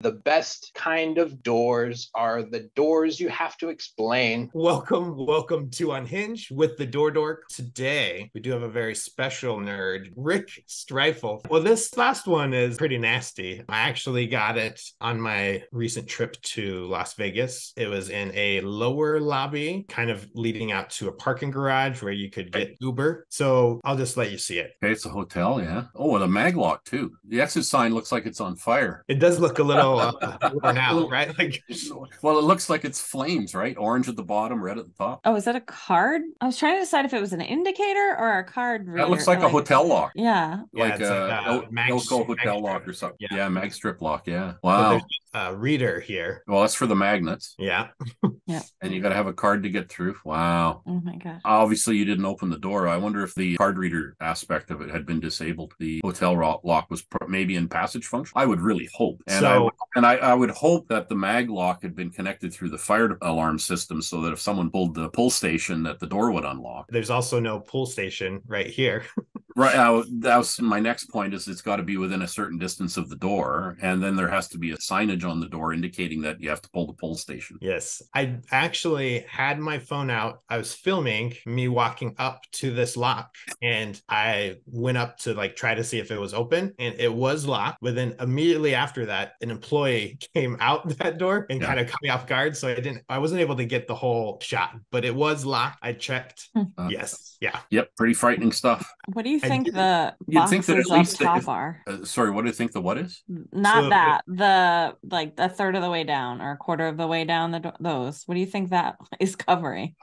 The best kind of doors are the doors you have to explain. Welcome to Unhinged with the DoorDork. Today, we do have a very special nerd, Rick Streifel. Well, this last one is pretty nasty. I actually got it on my recent trip to Las Vegas. It was in a lower lobby, kind of leading out to a parking garage where you could get Uber. So I'll just let you see it. Okay, it's a hotel, yeah. Oh, and a maglock too. The exit sign looks like it's on fire. It does look a little worn out, right? Like, well, it looks like it's flames, right? Orange at the bottom, red at the top. Oh, is that a card? I was trying to decide if it was an indicator or a card reader. That looks like a hotel lock. Yeah. Like a hotel lock or something. Yeah, mag strip lock. Yeah. Wow. So there's a reader here. Well, that's for the magnets. Yeah. Yeah. And you got to have a card to get through. Wow. Oh my God. Obviously, you didn't open the door. I wonder if the card reader aspect of it had been disabled. The hotel lock was maybe in passage function. I would really hope. And I would hope that the mag lock had been connected through the fire alarm system so that if someone pulled the pull station, that the door would unlock. There's also no pull station right here. Right. That was my next point, is it's got to be within a certain distance of the door. And then there has to be a signage on the door indicating that you have to pull the pull station. Yes. I actually had my phone out. I was filming me walking up to this lock, and I went up to try to see if it was open, and it was locked. But then immediately after that, an employee came out that door and kind of caught me off guard. So I wasn't able to get the whole shot, but it was locked. I checked. Yes. Yeah. Yep. Pretty frightening stuff. What do you think the boxes up top are? Sorry, what do you think the what is? Not that. The a third of the way down or a quarter of the way down, those. What do you think that is covering?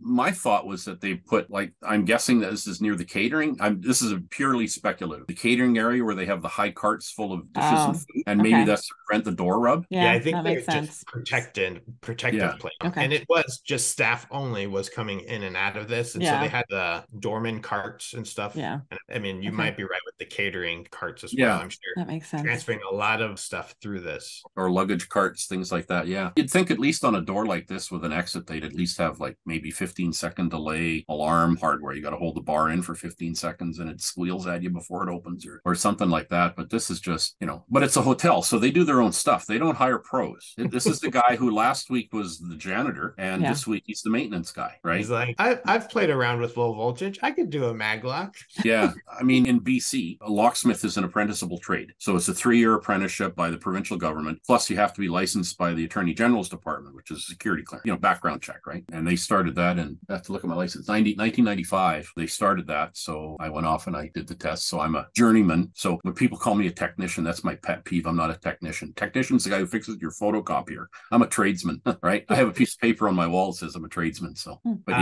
My thought was that they put, I'm guessing that this is near the catering. This is a purely speculative. The catering area where they have the high carts full of dishes and food. And maybe that's to prevent the door rub. Yeah, I think they're just protective place. Okay. And it was just staff only was coming in and out of this. And so they had the doorman carts and stuff. Yeah. I mean, you might be right with the catering carts as well, I'm sure. That makes sense. Transferring a lot of stuff through this. Or luggage carts, things like that, yeah. You'd think at least on a door like this with an exit, they'd at least have maybe 15-second delay alarm hardware. You got to hold the bar in for 15 seconds and it squeals at you before it opens or something like that. But this is just, but it's a hotel, so they do their own stuff. They don't hire pros. This is the guy who last week was the janitor and this week he's the maintenance guy, right? He's like, I've played around with low voltage. I could do a maglock. Yeah. I mean, in BC, a locksmith is an apprenticeable trade. So it's a 3-year apprenticeship by the provincial government. Plus, you have to be licensed by the Attorney General's Department, which is a security clearance, background check, right? And they started that. And I have to look at my license. 1995, they started that. So I went off and I did the test. So I'm a journeyman. So when people call me a technician, that's my pet peeve. I'm not a technician. Technician's the guy who fixes your photocopier. I'm a tradesman, right? I have a piece of paper on my wall that says I'm a tradesman. So, but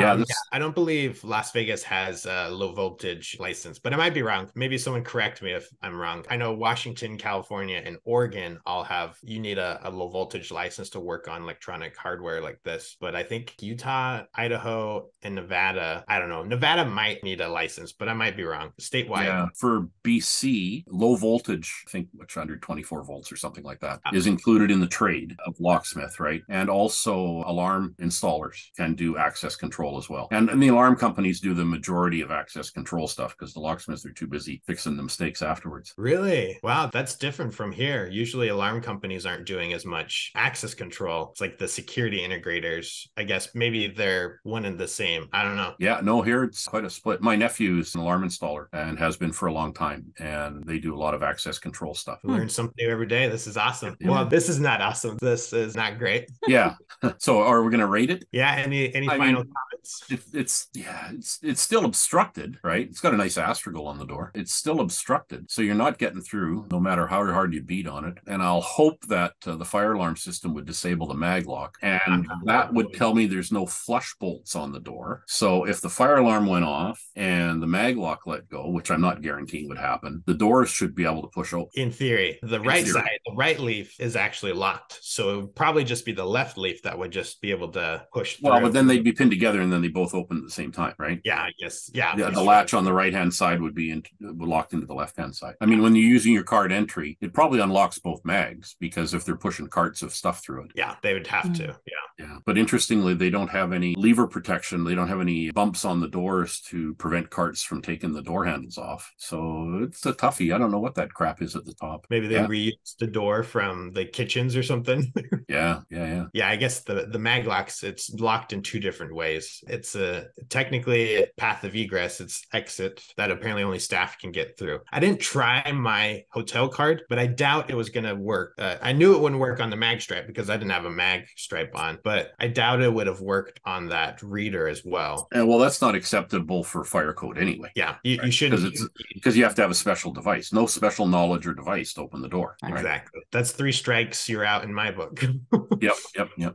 I don't believe Las Vegas has a low voltage license. But I might be wrong. Maybe someone correct me if I'm wrong. I know Washington, California, and Oregon all have, you need a low voltage license to work on electronic hardware like this. But I think Utah, Idaho, and Nevada, I don't know. Nevada might need a license, but I might be wrong. Statewide. Yeah. For BC, low voltage, I think which under 24 volts or something like that, is included in the trade of locksmith, right? And also alarm installers can do access control as well. And the alarm companies do the majority of access control stuff, because the locksmiths are too busy fixing the mistakes afterwards. Really? Wow, that's different from here. Usually alarm companies aren't doing as much access control. It's the security integrators. I guess maybe they're one and the same. I don't know. Yeah, no, here it's quite a split. My nephew is an alarm installer and has been for a long time, and they do a lot of access control stuff. Learn something new every day. This is awesome. Yeah. Well, this is not awesome. This is not great. Yeah. So are we going to rate it? Yeah, any final comments? It's still obstructed, right? It's got a nice astragal on the door. It's still obstructed. So you're not getting through no matter how hard you beat on it. And I'll hope that the fire alarm system would disable the mag lock. And that would tell me there's no flush bolts on the door. So if the fire alarm went off and the mag lock let go, which I'm not guaranteeing would happen, the doors should be able to push open. In theory, the right leaf is actually locked. So it would probably just be the left leaf that would just be able to push through. Well, but then they'd be pinned together and then they both open at the same time, right? Yeah, I guess. Yeah, the latch on the right hand side would be locked into the left-hand side. I mean, when you're using your card entry, it probably unlocks both mags, because if they're pushing carts of stuff through it. Yeah, they would have to. Yeah. Yeah. But interestingly, they don't have any lever protection. They don't have any bumps on the doors to prevent carts from taking the door handles off. So it's a toughie. I don't know what that crap is at the top. Maybe they reused the door from the kitchens or something. Yeah. I guess the mag locks, it's locked in two different ways. It's technically a path of egress. It's exit that apparently only staff can get through. I didn't try my hotel card, but I doubt it was going to work. I knew it wouldn't work on the mag stripe because I didn't have a mag stripe on, but I doubt it would have worked on that reader as well. And well, that's not acceptable for fire code anyway. Yeah, you shouldn't. Because you have to have a special device. No special knowledge or device to open the door. Exactly. Right? That's three strikes, you're out in my book. Yep.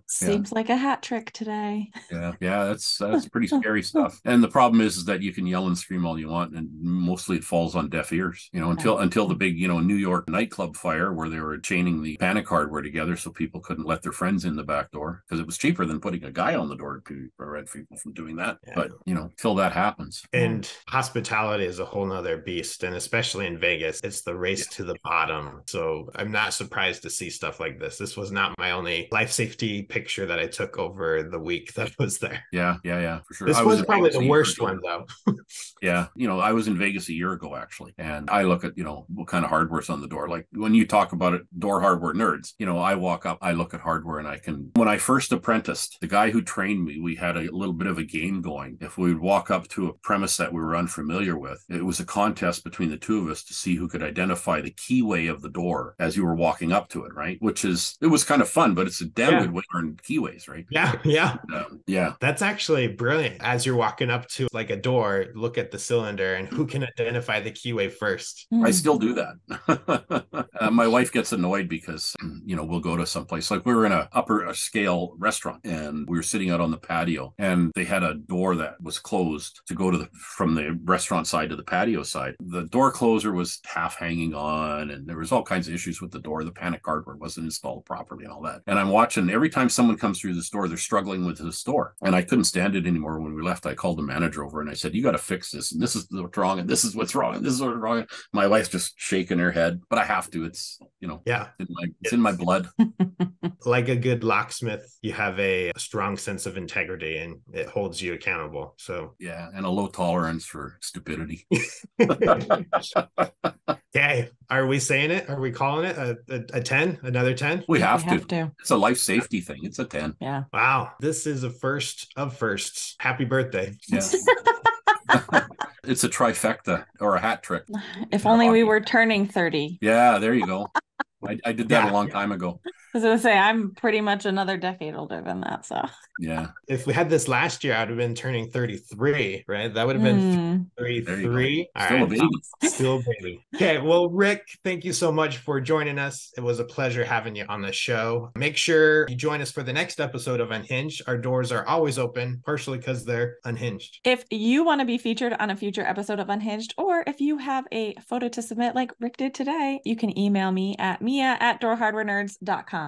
Seems like a hat trick today. Yeah, that's pretty scary stuff. And the problem is that you can yell and scream all you want, and mostly it falls on deaf ears, until the big, New York nightclub fire where they were chaining the panic hardware together so people couldn't let their friends in the back door because it was cheaper than putting a guy on the door to prevent people from doing that. Yeah. But, till that happens. And hospitality is a whole nother beast. And especially in Vegas, it's the race to the bottom. So I'm not surprised to see stuff like this. This was not my only life safety picture that I took over the week that was there. Yeah, for sure. This was probably the worst one though. Yeah. I was in Vegas a year ago actually. And I look at, what kind of hardware's on the door. Like when you talk about it, Door Hardware Nerds, I walk up, I look at hardware and when I first apprenticed, the guy who trained me, we had a little bit of a game going. If we would walk up to a premise that we were unfamiliar with, it was a contest between the two of us to see who could identify the keyway of the door as you were walking up to it, right? It was kind of fun, but it's a damn good way to earn keyways, right? Yeah. Yeah. That's actually brilliant. As you're walking up to like a door, look at the cylinder and who can identify the keyway first. I still do that. My wife gets annoyed because, we'll go to someplace. Like we were in an upper scale restaurant and we were sitting out on the patio and they had a door that was closed to go from the restaurant side to the patio side. The door closer was half hanging on and there was all kinds of issues with the door. The panic hardware wasn't installed properly and all that. And I'm watching every time someone comes through this door, they're struggling with this door. And I couldn't stand it anymore. When we left, I called the manager over and I said, you got to fix this. And this is what's wrong. And this is what's wrong. And this is what's wrong. My wife's just shaking her head, but I have to. It's, it's in my blood. Like a good locksmith, you have a strong sense of integrity and it holds you accountable. So yeah. And a low tolerance for stupidity. Okay. Are we saying it? Are we calling it a 10? Another 10? We have to. It's a life safety thing. It's a 10. Yeah. Wow. This is a first of firsts. Happy birthday. Yeah. It's a trifecta or a hat trick. If only we were turning 30. Yeah, there you go. I did that a long time ago. I was going to say, I'm pretty much another decade older than that. So yeah. If we had this last year, I would have been turning 33, right? That would have been 33. Still a baby. Okay. Well, Rick, thank you so much for joining us. It was a pleasure having you on the show. Make sure you join us for the next episode of Unhinged. Our doors are always open, partially because they're unhinged. If you want to be featured on a future episode of Unhinged, or if you have a photo to submit like Rick did today, you can email me at Mia@doorhardwarenerds.com.